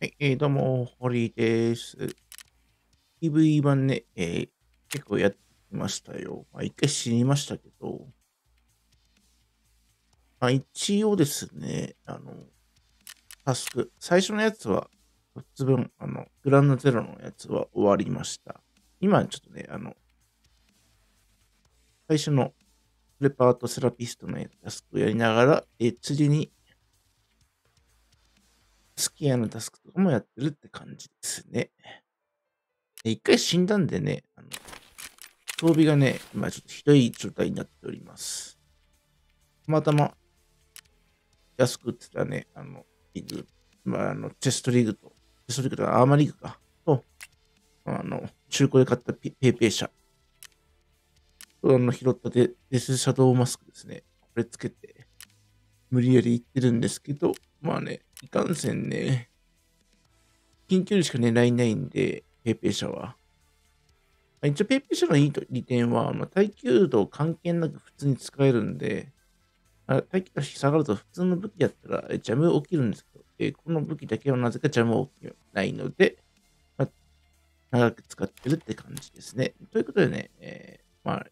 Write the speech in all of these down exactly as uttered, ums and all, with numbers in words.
はい、えー、どうも、ホリーです。イーブイ 版ね、えー、結構やってきましたよ。まあ、一回死にましたけど、まあ、一応ですね、あの、タスク、最初のやつは、ふたつぶん、あの、グランドゼロのやつは終わりました。今、ちょっとね、あの、最初のプレパートセラピストのタスクをやりながら、えー、次に、スキアのタスクとかもやってるって感じですね。で一回死んだんでね、あの装備がね、今ちょっとひどい状態になっております。たまたま安く売ってたね、あの、リグ、まあ、あのチェストリグと、チェストリグとかアーマリグか、と、あの、中古で買ったペイペイ社と、あの、拾ったデスシャドウマスクですね。これつけて、無理やりいってるんですけど、まあね、いかんせんね、近距離しか狙いないんで、ペイペイ社は。一応、ペイペイ社のいい利点は、まあ、耐久度関係なく普通に使えるんで、あ耐久度が下がると普通の武器だったらジャム起きるんですけど、えー、この武器だけはなぜかジャム起きないので、まあ、長く使ってるって感じですね。ということでね、えー、まあ、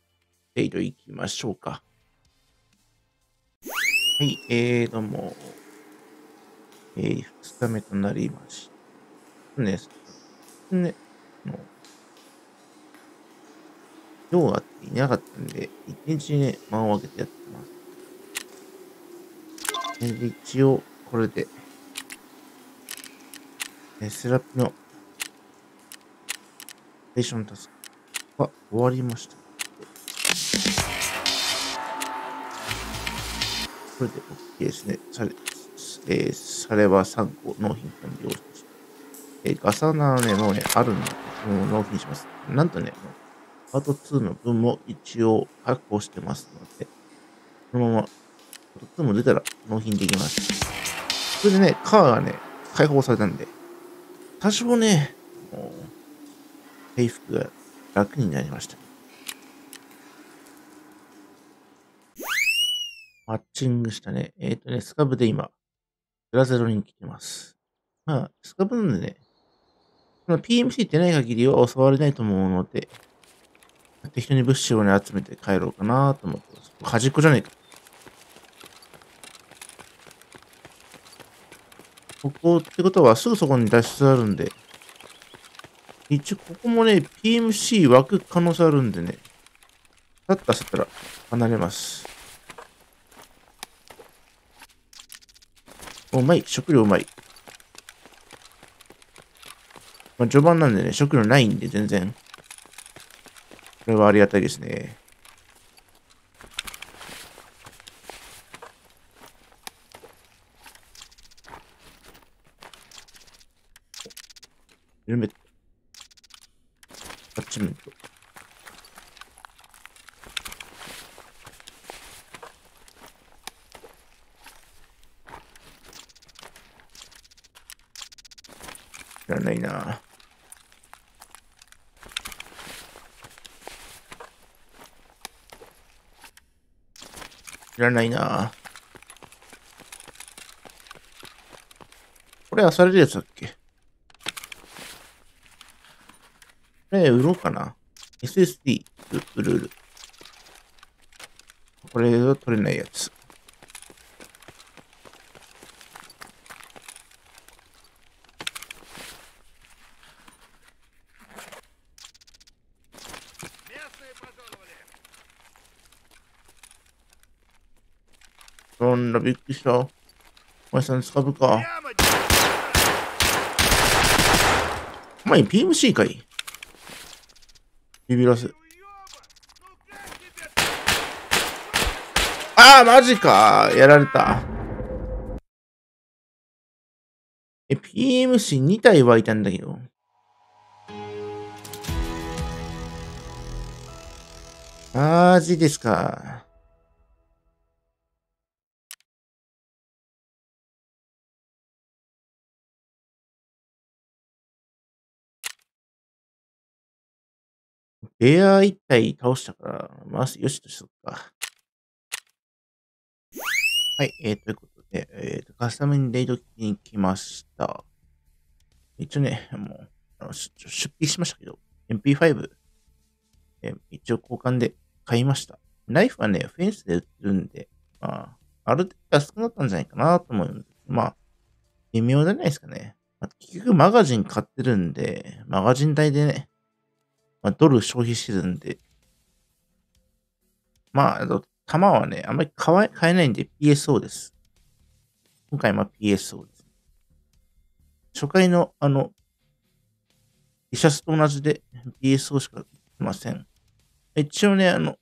レイド行きましょうか。はい、えー、どうも。えー、ふつかめとなりました。ね、ね、もう、今日はっていなかったんで、一日ね、間を空けてやってます。えー、一応、これで、えー、セラピの、ステーションタスクは終わりました。これで OK ですね。されえー、されはさんこ納品完了しました。えー、ガサナーね、もうね、あるんで、もう納品します。なんとね、パートにの分も一応確保してますので、このまま、パートにも出たら納品できます。それでね、カーがね、解放されたんで、多少ね、もう、制服が楽になりました。マッチングしたね。えっとね、スカブで今、ゼロゼロに来てます。まあ、スカブなんでね、ピーエムシー ってない限りは襲われないと思うので、適当に物資をね、集めて帰ろうかなと思ってます。端っこじゃねえか。ここってことは、すぐそこに脱出あるんで、一応ここもね、ピーエムシー 湧く可能性あるんでね、立ったせたら離れます。うまい。食料うまい。まあ、序盤なんでね、食料ないんで全然。これはありがたいですね。ヘルメット。アタッチメント。いらないな。いらないな。これ、あされるやつだっけ？これ、売ろうかな。エスエスディー、売る売る。これは取れないやつ。そんなびっくりした。お前さん使うか。お前 ピーエムシー かい。ビビらす。ああ、マジか。やられた。え、ピーエムシーに 体はいたんだけど。マジですか。ベア一体倒したから、まあ、よしとしとくか。はい、えー、ということで、えーと、カスタムにレイド聞きに来ました。一応ね、もう、あの出費しましたけど、エムピーファイブ、えー、一応交換で買いました。ナイフはね、フェンスで売ってるんで、まあ、ある程度安くなったんじゃないかなと思うんですけど、まあ、微妙じゃないですかね。まあ、結局マガジン買ってるんで、マガジン代でね、まあ、ドル消費してるんで、まあ、あと弾はね、あんまり買え、買えないんで ピーエスオー です。今回は ピーエスオー です。初回のあの、リシャスと同じで ピーエスオー しか売ってません。一応ね、あの、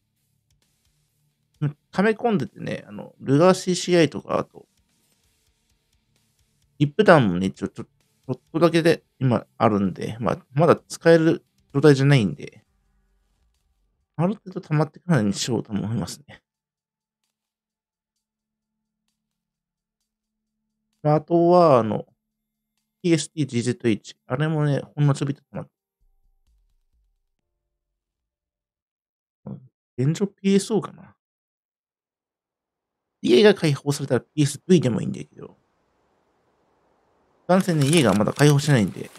溜め込んでてね、あの、ルガー シーシーアイ とか、あと、リップ弾もね、ちょ、ちょ、ちょっとだけで今あるんで、まあ、まだ使える状態じゃないんで、ある程度溜まってからにしようと思いますね。あとは、あの、ピーエスティー ジーゼットエイチ。あれもね、ほんのちょびっと溜まって。現状 ピーエスオー かな。家が解放されたら ピーエスブイ でもいいんだけど。完全に家がまだ解放してないんで。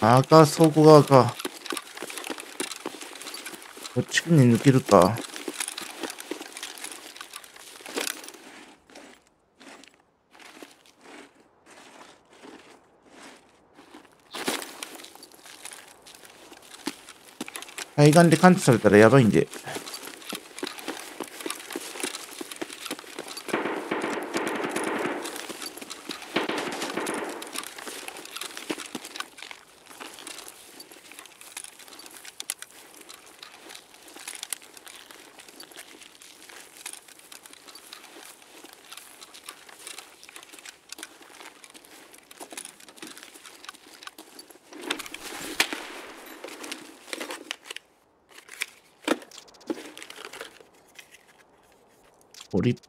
あーか、倉庫側か。こっちに抜けるか。対岸で感知されたらやばいんで。ポリップ。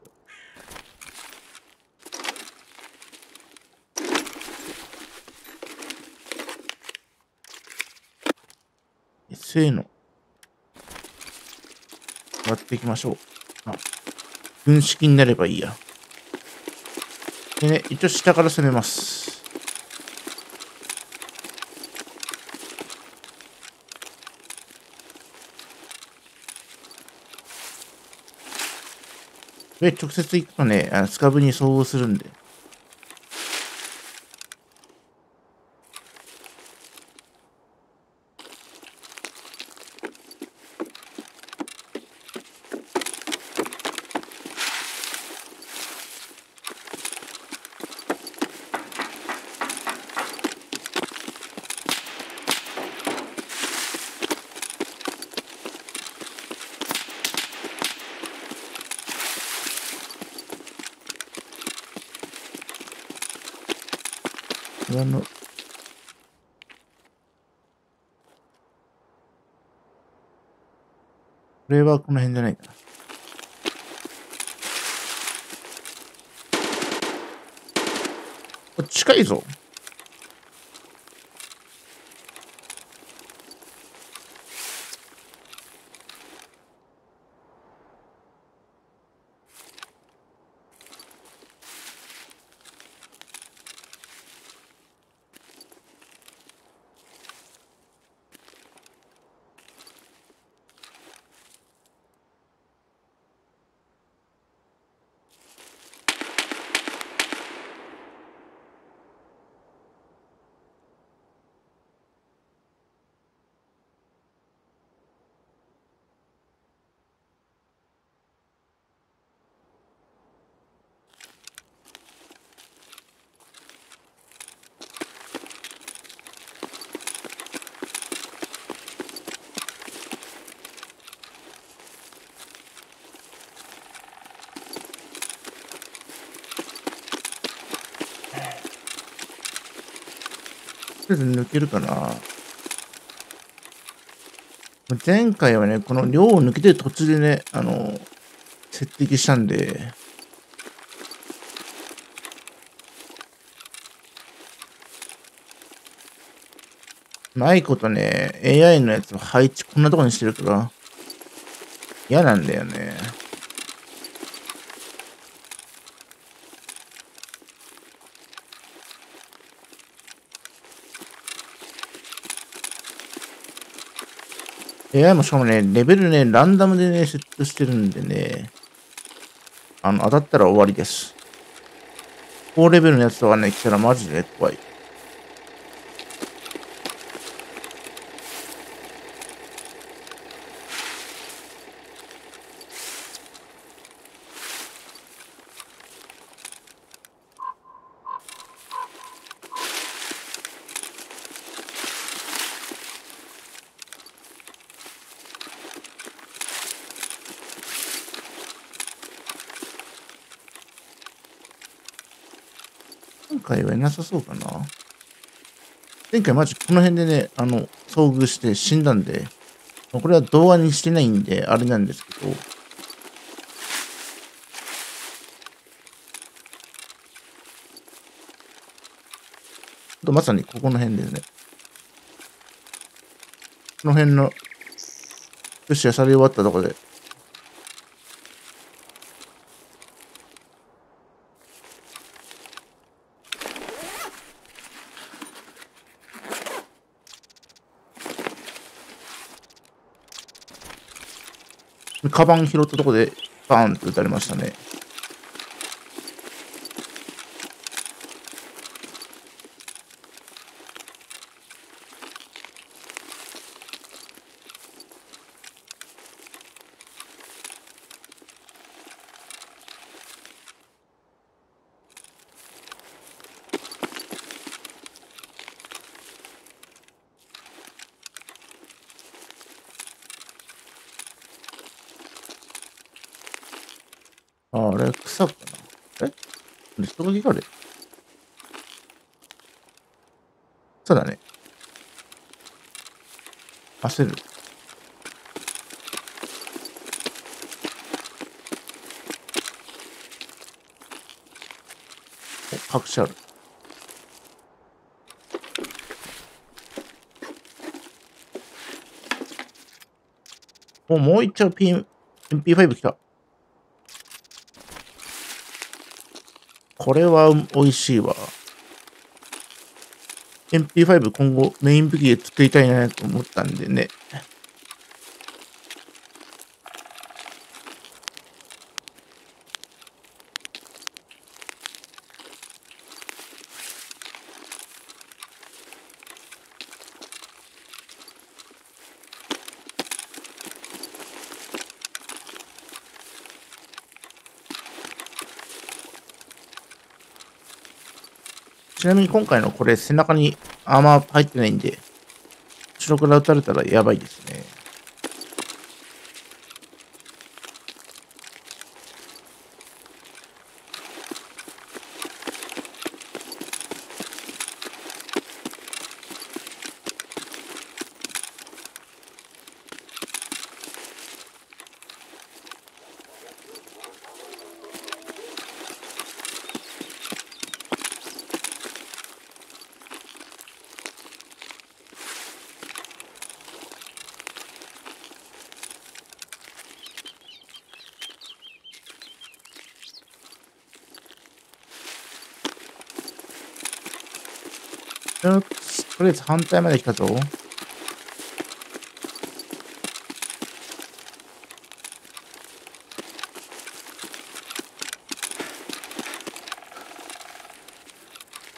エスエー の。やっていきましょう。あ、軍式になればいいや。でね、一応下から攻めます。で、直接行くとね、あのスカブに遭遇するんで。あのこれはこの辺じゃないかな。あ、近いぞ。抜けるかな。前回はね、この量を抜けてる途中でね、あの、接敵したんで、ないことね、エーアイ のやつの配置こんなとこにしてるから、嫌なんだよね。エーアイ もしかもね、レベルね、ランダムでね、セットしてるんでね、あの、当たったら終わりです。高レベルのやつとかね、来たらマジで怖い。今回はいなさそうかな。前回マジこの辺でね、あの、遭遇して死んだんで、これは動画にしてないんで、あれなんですけど、とまさにここの辺ですね。この辺の、よし、漁り終わったとこで、カバン拾ったとこでバーンと撃たれましたね。ああ、あれ、草かな。え？人影があれ？草だね。焦る。お、隠しある。お、もう一丁 ピーエムピーファイブ 来た。これは美味しいわ。エムピーファイブ 今後メイン武器で作りたいなと思ったんでね。ちなみに今回のこれ背中にアーマー入ってないんで、後ろから撃たれたらやばいですね。とりあえず反対まで来たぞ。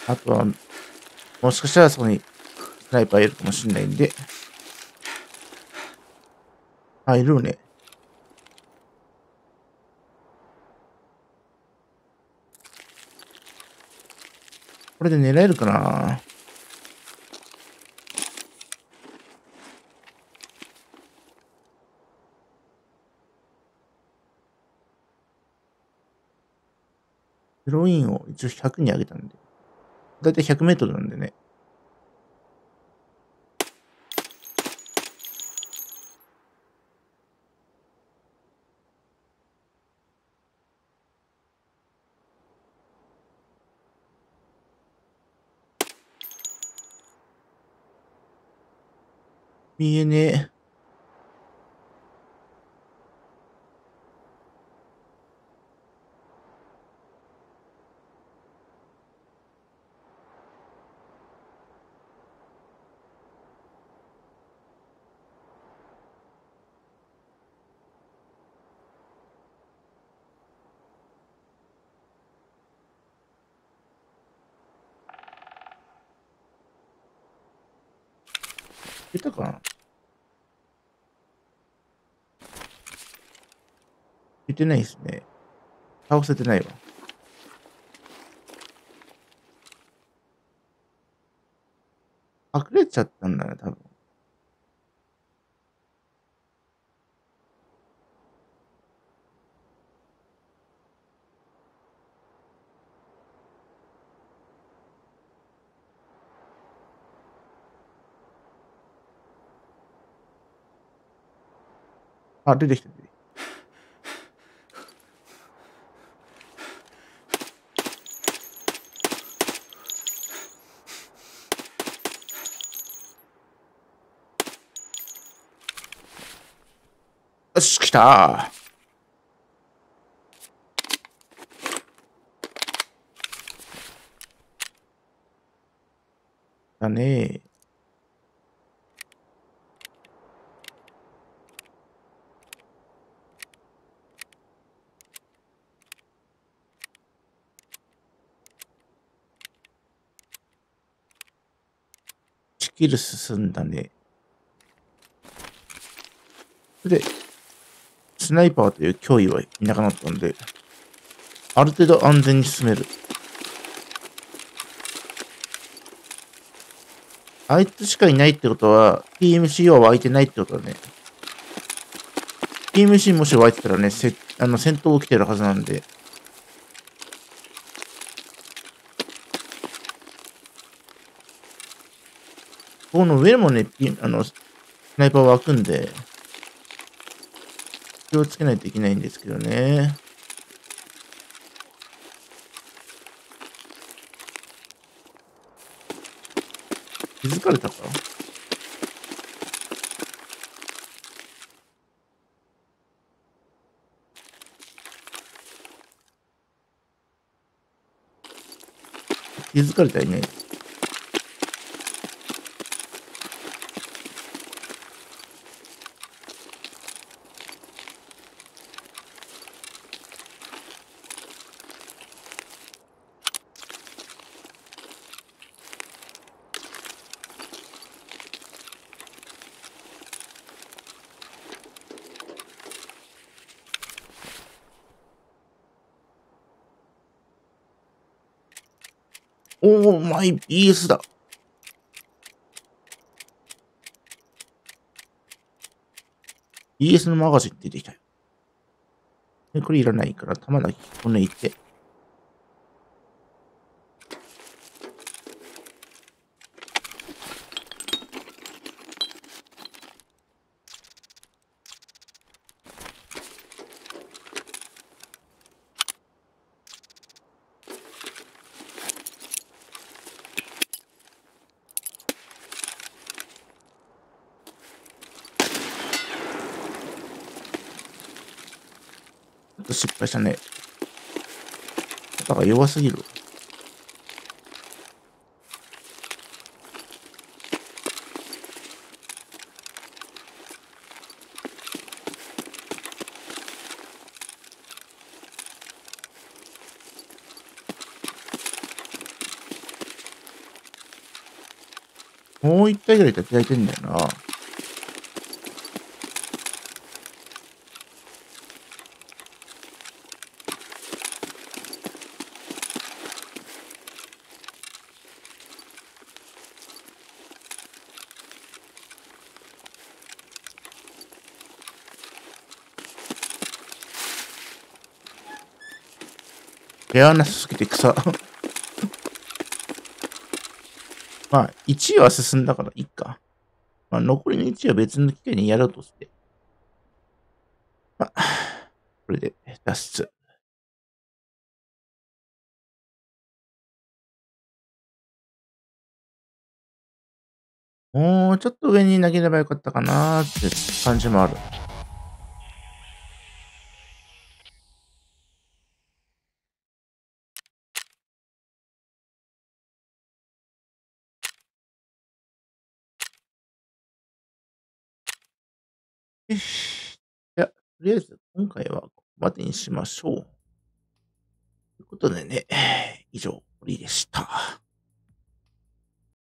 あとは、もしかしたらそこにスナイパーいるかもしれないんで。あ、いるね。これで狙えるかな。ヒロインを一応ひゃくに上げたんで。だいたいひゃくメートルなんでね。見えねえ。出たかな、出てないですね。倒せてないわ。隠れちゃったんだな、多分。あ、出てきた。よし、来たー。だねー。キル進んだね。で、スナイパーという脅威はいなくなったんで、ある程度安全に進める。あいつしかいないってことは、ピーエムシー は湧いてないってことだね。ピーエムシー もし湧いてたらね、せあの戦闘起きてるはずなんで。この上もね、あの、スナイパーは開くんで、気をつけないといけないんですけどね。気づかれたか？気づかれたいね。おー、マイ ビーエス だ。ビーエス のマガジン出てきたよ。これいらないから、弾だけこ抜いて。失敗したね。肩が弱すぎる。もう一体ぐらい立ち上げてんだよな。レアなすぎて草。まあ、いちいは進んだからいいか。まあ、残りのいちいは別の機会にやろうとして。まあ、これで脱出。もうちょっと上に投げればよかったかなーって感じもある。よし。じゃあ、とりあえず今回はここまでにしましょう。ということでね、以上、堀でした。